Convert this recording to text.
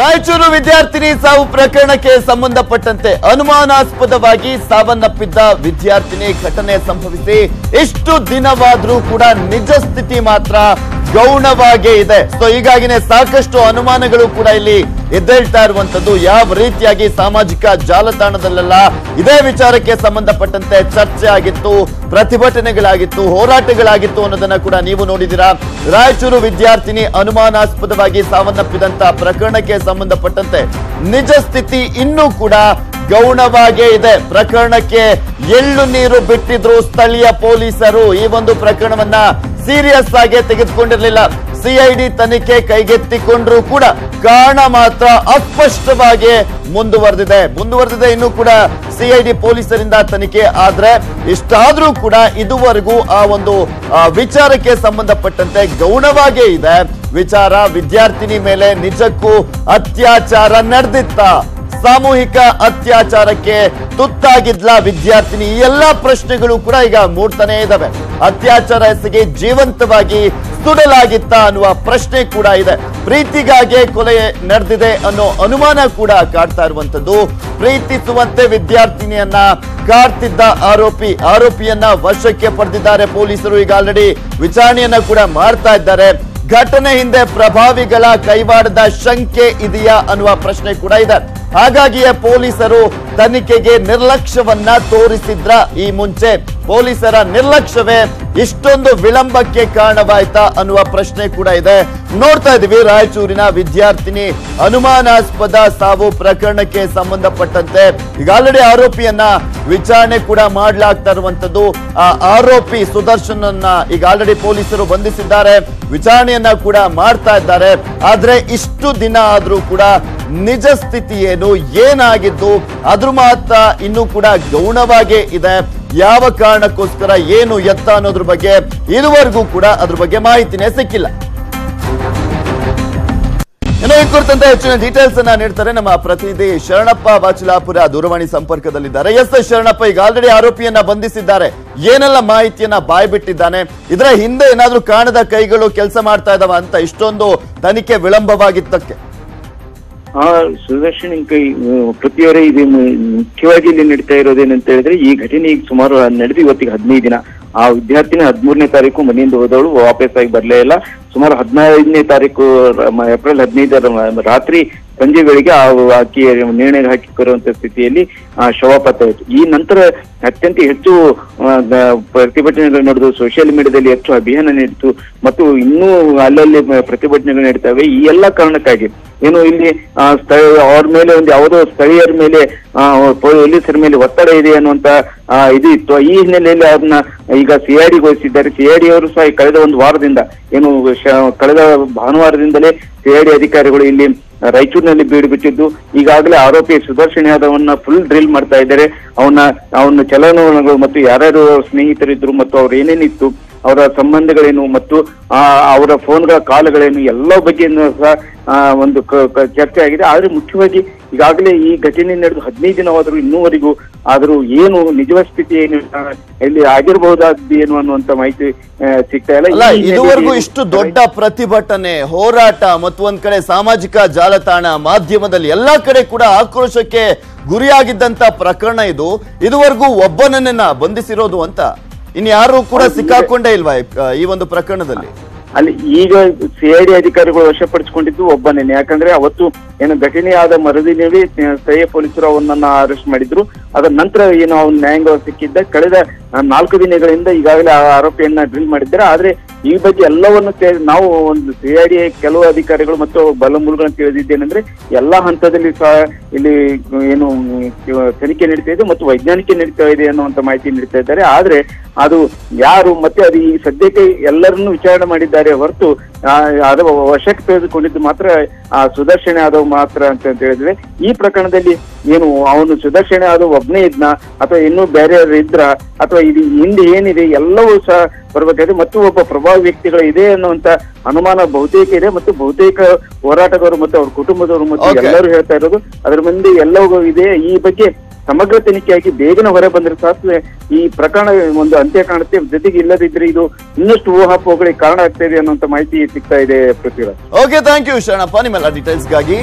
ರಾಯಚೂರು ವಿದ್ಯಾರ್ಥಿನಿ ಸಾವು ಪ್ರಕರಣಕ್ಕೆ ಸಂಬಂಧಪಟ್ಟಂತೆ ಅನುಮಾನಾಸ್ಪದವಾಗಿ ಸಾವನ್ನಪ್ಪಿದ್ದ ವಿದ್ಯಾರ್ಥಿನಿ ಘಟನೆ ಸಂಭವಿಸಿ ಇಷ್ಟು ದಿನವಾದರೂ ಕೂಡ ನಿಜ ಸ್ಥಿತಿ ಮಾತ್ರ ಗೌಣವಾಗೇ ಇದೆ. ಸೊ ಈಗಾಗಿನೇ ಸಾಕಷ್ಟು ಅನುಮಾನಗಳು ಕೂಡ ಇಲ್ಲಿ ಎದ್ದೇಳ್ತಾ ಇರುವಂತದ್ದು. ಯಾವ ರೀತಿಯಾಗಿ ಸಾಮಾಜಿಕ ಜಾಲತಾಣದಲ್ಲೆಲ್ಲ ಇದೇ ವಿಚಾರಕ್ಕೆ ಸಂಬಂಧಪಟ್ಟಂತೆ ಚರ್ಚೆ ಆಗಿತ್ತು, ಪ್ರತಿಭಟನೆಗಳಾಗಿತ್ತು, ಹೋರಾಟಗಳಾಗಿತ್ತು ಅನ್ನೋದನ್ನ ಕೂಡ ನೀವು ನೋಡಿದಿರಾ. ರಾಯಚೂರು ವಿದ್ಯಾರ್ಥಿನಿ ಅನುಮಾನಾಸ್ಪದವಾಗಿ ಸಾವನ್ನಪ್ಪಿದಂತ ಪ್ರಕರಣಕ್ಕೆ ಸಂಬಂಧಪಟ್ಟಂತೆ ನಿಜ ಸ್ಥಿತಿ ಇನ್ನೂ ಕೂಡ ಗೌಣವಾಗೇ ಇದೆ. ಪ್ರಕರಣಕ್ಕೆ ಎಳ್ಳು ನೀರು ಬಿಟ್ಟಿದ್ರು ಸ್ಥಳೀಯ ಪೊಲೀಸರು. ಈ ಒಂದು ಪ್ರಕರಣವನ್ನ ಸೀರಿಯಸ್ ಆಗಿ ತೆಗೆದುಕೊಂಡಿರಲಿಲ್ಲ. ಸಿಐಡಿ ತನಿಖೆ ಕೈಗೆತ್ತಿಕೊಂಡ್ರೂ ಕೂಡ ಕಾರಣ ಮಾತ್ರ ಅಸ್ಪಷ್ಟವಾಗಿ ಮುಂದುವರೆದಿದೆ. ಇನ್ನೂ ಕೂಡ ಸಿಐಡಿ ಪೊಲೀಸರಿಂದ ತನಿಖೆ. ಆದ್ರೆ ಇಷ್ಟಾದ್ರೂ ಕೂಡ ಇದುವರೆಗೂ ಆ ಒಂದು ವಿಚಾರಕ್ಕೆ ಸಂಬಂಧಪಟ್ಟಂತೆ ಗೌಣವಾಗೇ ಇದೆ ವಿಚಾರ. ವಿದ್ಯಾರ್ಥಿನಿ ಮೇಲೆ ನಿಜಕ್ಕೂ ಅತ್ಯಾಚಾರ ನಡೆದಿತ್ತ? ಸಾಮೂಹಿಕ ಅತ್ಯಾಚಾರಕ್ಕೆ ತುತ್ತಾಗಿದ್ಲ ವಿದ್ಯಾರ್ಥಿನಿ? ಈ ಎಲ್ಲಾ ಪ್ರಶ್ನೆಗಳು ಕೂಡ ಈಗ ಮೂಡ್ತಾನೆ ಇದ್ದಾವೆ. ಅತ್ಯಾಚಾರ ಎಸಗಿ ಜೀವಂತವಾಗಿ ಸುಡಲಾಗಿತ್ತ ಅನ್ನುವ ಪ್ರಶ್ನೆ ಕೂಡ ಇದೆ. ಪ್ರೀತಿಗಾಗೆ ಕೊಲೆ ನಡೆದಿದೆ ಅನ್ನೋ ಅನುಮಾನ ಕೂಡ ಕಾಡ್ತಾ ಇರುವಂತದ್ದು. ಪ್ರೀತಿಸುವಂತೆ ವಿದ್ಯಾರ್ಥಿನಿಯನ್ನ ಕಾಡ್ತಿದ್ದ ಆರೋಪಿಯನ್ನ ವಶಕ್ಕೆ ಪಡೆದಿದ್ದಾರೆ ಪೊಲೀಸರು. ಈಗ ಆಲ್ರೆಡಿ ವಿಚಾರಣೆಯನ್ನ ಕೂಡ ಮಾಡ್ತಾ ಇದ್ದಾರೆ. ಘಟನೆ ಹಿಂದೆ ಪ್ರಭಾವಿಗಳ ಕೈವಾಡದ ಶಂಕೆ ಇದೆಯಾ ಅನ್ನುವ ಪ್ರಶ್ನೆ ಕೂಡ ಇದೆ. ಹಾಗಾಗಿಯೇ ಪೊಲೀಸರು ತನಿಖೆಗೆ ನಿರ್ಲಕ್ಷ್ಯವನ್ನ ತೋರಿಸಿದ್ರ? ಈ ಮುಂಚೆ ಪೊಲೀಸರ ನಿರ್ಲಕ್ಷ್ಯವೇ ಇಷ್ಟೊಂದು ವಿಳಂಬಕ್ಕೆ ಕಾರಣವಾಯ್ತಾ ಅನ್ನುವ ಪ್ರಶ್ನೆ ಕೂಡ ಇದೆ. ನೋಡ್ತಾ ಇದೀವಿ ರಾಯಚೂರಿನ ವಿದ್ಯಾರ್ಥಿನಿ ಅನುಮಾನಾಸ್ಪದ ಸಾವು ಪ್ರಕರಣಕ್ಕೆ ಸಂಬಂಧಪಟ್ಟಂತೆ ಈಗ ಆಲ್ರೆಡಿ ಆರೋಪಿಯನ್ನ ವಿಚಾರಣೆ ಕೂಡ ಮಾಡಲಾಗ್ತಾ ಇರುವಂತದ್ದು. ಆ ಆರೋಪಿ ಸುದರ್ಶನ್ ಅನ್ನ ಈಗ ಆಲ್ರೆಡಿ ಪೊಲೀಸರು ಬಂಧಿಸಿದ್ದಾರೆ, ವಿಚಾರಣೆಯನ್ನ ಕೂಡ ಮಾಡ್ತಾ ಇದ್ದಾರೆ. ಆದ್ರೆ ಇಷ್ಟು ದಿನ ಆದ್ರೂ ಕೂಡ ನಿಜ ಸ್ಥಿತಿ ಏನು, ಏನಾಗಿದ್ದು ಅದ್ರ ಮಾತ್ರ ಇನ್ನೂ ಕೂಡ ಗೌಣವಾಗೇ ಇದೆ. ಯಾವ ಕಾರಣಕ್ಕೋಸ್ಕರ, ಏನು ಎತ್ತ ಅನ್ನೋದ್ರ ಬಗ್ಗೆ ಇದುವರೆಗೂ ಕೂಡ ಅದ್ರ ಬಗ್ಗೆ ಮಾಹಿತಿನೇ ಸಿಕ್ಕಿಲ್ಲ. ಇನ್ನು ಈ ಕುರಿತಂತೆ ಹೆಚ್ಚಿನ ಡೀಟೇಲ್ಸ್ ಅನ್ನ ನೀಡ್ತಾರೆ ನಮ್ಮ ಪ್ರತಿನಿಧಿ ಶರಣಪ್ಪ ಬಾಚಲಾಪುರ ದೂರವಾಣಿ ಸಂಪರ್ಕದಲ್ಲಿದ್ದಾರೆ. ಎಸ್ ಶರಣಪ್ಪ, ಈಗ ಆಲ್ರೆಡಿ ಆರೋಪಿಯನ್ನ ಬಂಧಿಸಿದ್ದಾರೆ, ಏನೆಲ್ಲ ಮಾಹಿತಿಯನ್ನ ಬಾಯ್ಬಿಟ್ಟಿದ್ದಾನೆ, ಇದರ ಹಿಂದೆ ಏನಾದ್ರೂ ಕಾಣದ ಕೈಗಳು ಕೆಲಸ ಮಾಡ್ತಾ ಇದಾವ ಅಂತ ಇಷ್ಟೊಂದು ತನಿಖೆ ವಿಳಂಬವಾಗಿದ್ದಕ್ಕೆ? ಸುದರ್ಶನ್ ಕೈ ಪ್ರತಿಯವರೇ ಇದು ಮುಖ್ಯವಾಗಿ ಇಲ್ಲಿ ನಡೀತಾ ಇರೋದೇನಂತ ಹೇಳಿದ್ರೆ, ಈ ಘಟನೆ ಈಗ ಸುಮಾರು ನಡೆದು ಇವತ್ತಿಗೆ 15 ದಿನ. ಆ ವಿದ್ಯಾರ್ಥಿನಿ 13ನೇ ತಾರೀಕು ಮನೆಯಿಂದ ಹೋದವಳು, ವಾಪಸ್ ಆಗಿ ಬರಲೇ ಇಲ್ಲ. ಸುಮಾರು 15ನೇ ತಾರೀಕು ಏಪ್ರಿಲ್ 15 ರಾತ್ರಿ ಸಂಜೆ ವೇಳೆಗೆ ಆಕೆ ನಿರ್ಣಯ ಹಾಕಿಕೊಳ್ಳುವಂತ ಸ್ಥಿತಿಯಲ್ಲಿ ಶವ ಪತ್ತೆ ಆಯಿತು. ಈ ನಂತರ ಅತ್ಯಂತ ಹೆಚ್ಚು ಪ್ರತಿಭಟನೆಗಳು ನಡೆದು, ಸೋಷಿಯಲ್ ಮೀಡಿಯಾದಲ್ಲಿ ಹೆಚ್ಚು ಅಭಿಯಾನ ನಡೆಯಿತು ಮತ್ತು ಇನ್ನೂ ಅಲ್ಲಲ್ಲಿ ಪ್ರತಿಭಟನೆಗಳು ನಡೀತಾವೆ. ಈ ಎಲ್ಲಾ ಕಾರಣಕ್ಕಾಗಿ ಏನು ಇಲ್ಲಿ ಅವ್ರ ಮೇಲೆ ಒಂದು ಯಾವುದೋ ಸ್ಥಳೀಯರ ಮೇಲೆ ಪೊಲೀಸರ ಮೇಲೆ ಒತ್ತಡ ಇದೆ ಅನ್ನುವಂತ ಇದು ಇತ್ತು. ಈ ಹಿನ್ನೆಲೆಯಲ್ಲಿ ಅವ್ರನ್ನ ಈಗ ಸಿಐಡಿಗೊಳಿಸಿದ್ದಾರೆ. ಸಿಐಡಿ ಅವರು ಸಹ ಕಳೆದ ಒಂದು ವಾರದಿಂದ ಏನು ಕಳೆದ ಭಾನುವಾರದಿಂದಲೇ ಸಿಐಡಿ ಅಧಿಕಾರಿಗಳು ಇಲ್ಲಿ ರಾಯಚೂರಿನಲ್ಲಿ ಬೀಡು ಬಿಟ್ಟಿದ್ದು, ಈಗಾಗಲೇ ಆರೋಪಿ ಸುದರ್ಶನ್ ಯಾದವ್ನ ಫುಲ್ ಡ್ರಿಲ್ ಮಾಡ್ತಾ ಇದ್ದಾರೆ. ಅವನ ಚಲನವಲನಗಳು ಮತ್ತು ಯಾರ್ಯಾರು ಸ್ನೇಹಿತರಿದ್ರು ಮತ್ತು ಅವ್ರು ಏನೇನಿತ್ತು, ಅವರ ಸಂಬಂಧಗಳೇನು ಮತ್ತು ಅವರ ಫೋನ್ಗಳ ಕಾಲಗಳೇನು, ಎಲ್ಲ ಬಗ್ಗೆಯೂ ಸಹ ಒಂದು ಚರ್ಚೆ ಆಗಿದೆ. ಆದ್ರೆ ಮುಖ್ಯವಾಗಿ ಈಗಾಗಲೇ ಈ ಘಟನೆ ನಡೆದು 15 ದಿನವಾದರೂ ಇನ್ನೂವರೆಗೂ ಆದರೂ ಏನು ನಿಜ ಸ್ಥಿತಿ ಏನು, ಇಲ್ಲಿ ಆಗಿರಬಹುದಾದ್ದು ಏನು ಅನ್ನುವಂತ ಮಾಹಿತಿ ಸಿಗ್ತಾ ಇಲ್ಲ. ಇದುವರೆಗೂ ಇಷ್ಟು ದೊಡ್ಡ ಪ್ರತಿಭಟನೆ, ಹೋರಾಟ ಮತ್ತು ಒಂದ್ ಕಡೆ ಸಾಮಾಜಿಕ ಜಾಲತಾಣ, ಮಾಧ್ಯಮದಲ್ಲಿ ಎಲ್ಲಾ ಕಡೆ ಕೂಡ ಆಕ್ರೋಶಕ್ಕೆ ಗುರಿಯಾಗಿದ್ದಂತ ಪ್ರಕರಣ ಇದು. ಇದುವರೆಗೂ ಒಬ್ಬನನ್ನ ಬಂಧಿಸಿರೋದು ಅಂತ, ಇನ್ಯಾರು ಕೂಡ ಸಿಕ್ಕಾಕೊಂಡೇ ಇಲ್ವಾ ಈ ಒಂದು ಪ್ರಕರಣದಲ್ಲಿ? ಅಲ್ಲಿ ಈಗ ಸಿಐಡಿ ಅಧಿಕಾರಿಗಳು ವಶಪಡಿಸಿಕೊಂಡಿದ್ದು ಒಬ್ಬನೇ. ಯಾಕಂದ್ರೆ ಅವತ್ತು ಏನು ಘಟನೆಯಾದ ಮರುದಿನವೇ ಸ್ಥಳೀಯ ಪೊಲೀಸರು ಅವನನ್ನ ಅರೆಸ್ಟ್ ಮಾಡಿದ್ರು. ಅದರ ನಂತರ ಏನು ಅವ್ನ ನ್ಯಾಯಾಂಗ ಸಿಕ್ಕಿದ್ದ. ಕಳೆದ 4 ದಿನಗಳಿಂದ ಈಗಾಗಲೇ ಆರೋಪಿಯನ್ನ ಡ್ರಿಲ್ ಮಾಡಿದ್ದಾರೆ. ಆದ್ರೆ ಈ ಬಗ್ಗೆ ಎಲ್ಲವನ್ನು ನಾವು ಒಂದು ಸಿಐಡಿ ಕೆಲವು ಅಧಿಕಾರಿಗಳು ಮತ್ತು ಬಲಮೂಲಗಳನ್ನು ತಿಳಿದಿದ್ದೇನೆಂದ್ರೆ, ಎಲ್ಲಾ ಹಂತದಲ್ಲಿ ಸಹ ಇಲ್ಲಿ ಏನು ತನಿಖೆ ನಡೀತಾ ಇದೆ ಮತ್ತು ವೈಜ್ಞಾನಿಕ ನಡೀತಾ ಇದೆ ಅನ್ನುವಂತ ಮಾಹಿತಿ ನೀಡ್ತಾ ಇದ್ದಾರೆ. ಆದ್ರೆ ಅದು ಯಾರು ಮತ್ತೆ ಅದು ಈ ಸದ್ಯಕ್ಕೆ ಎಲ್ಲರನ್ನೂ ವಿಚಾರಣೆ ಮಾಡಿದ್ದಾರೆ ಹೊರತು ಅದು ವಶಕ್ಕೆ ತೆಗೆದುಕೊಂಡಿದ್ದು ಮಾತ್ರ ಸುದರ್ಶನ್ ಯಾದವ್ ಮಾತ್ರ ಅಂತ ಹೇಳಿದ್ರೆ, ಈ ಪ್ರಕರಣದಲ್ಲಿ ಏನು ಅವನು ಸುದರ್ಶನ್ ಯಾದವ್ ಒಬ್ಬನೇ ಇದ್ನ ಅಥವಾ ಇನ್ನೂ ಬೇರೆಯವರು ಇದ್ರ ಅಥವಾ ಇದು ಹಿಂದೆ ಏನಿದೆ ಎಲ್ಲವೂ ಸಹ ಬರಬೇಕಾಗಿದೆ. ಮತ್ತು ಒಬ್ಬ ಪ್ರಭಾವಿ ವ್ಯಕ್ತಿಗಳು ಇದೆ ಅನ್ನುವಂತ ಅನುಮಾನ ಬಹುತೇಕ ಇದೆ. ಮತ್ತು ಬಹುತೇಕ ಹೋರಾಟಗಾರರು ಮತ್ತು ಅವ್ರ ಕುಟುಂಬದವರು ಮತ್ತು ಎಲ್ಲರೂ ಹೇಳ್ತಾ ಇರೋದು ಅದ್ರ ಮುಂದೆ ಎಲ್ಲವೂ ಇದೆ. ಈ ಬಗ್ಗೆ ಸಮಗ್ರ ತನಿಖೆಯಾಗಿ ಬೇಗನೆ ಹೊರ ಬಂದ್ರೆ ಸಾಕು ಈ ಪ್ರಕರಣ ಒಂದು ಅಂತ್ಯ ಕಾಣುತ್ತೆ. ಜೊತೆಗೆ ಇಲ್ಲದಿದ್ರೆ ಇದು ಇನ್ನಷ್ಟು ಊಹಾಪೋಹಗಳಿಗೆ ಕಾರಣ ಆಗ್ತಾ ಇದೆ ಅನ್ನುವಂತ ಮಾಹಿತಿ ಸಿಗ್ತಾ ಇದೆ. Prithviraj, okay, thank you Sharanappa ನಿಮ್ಮೆಲ್ಲ ಡೀಟೇಲ್ಸ್ಗಾಗಿ.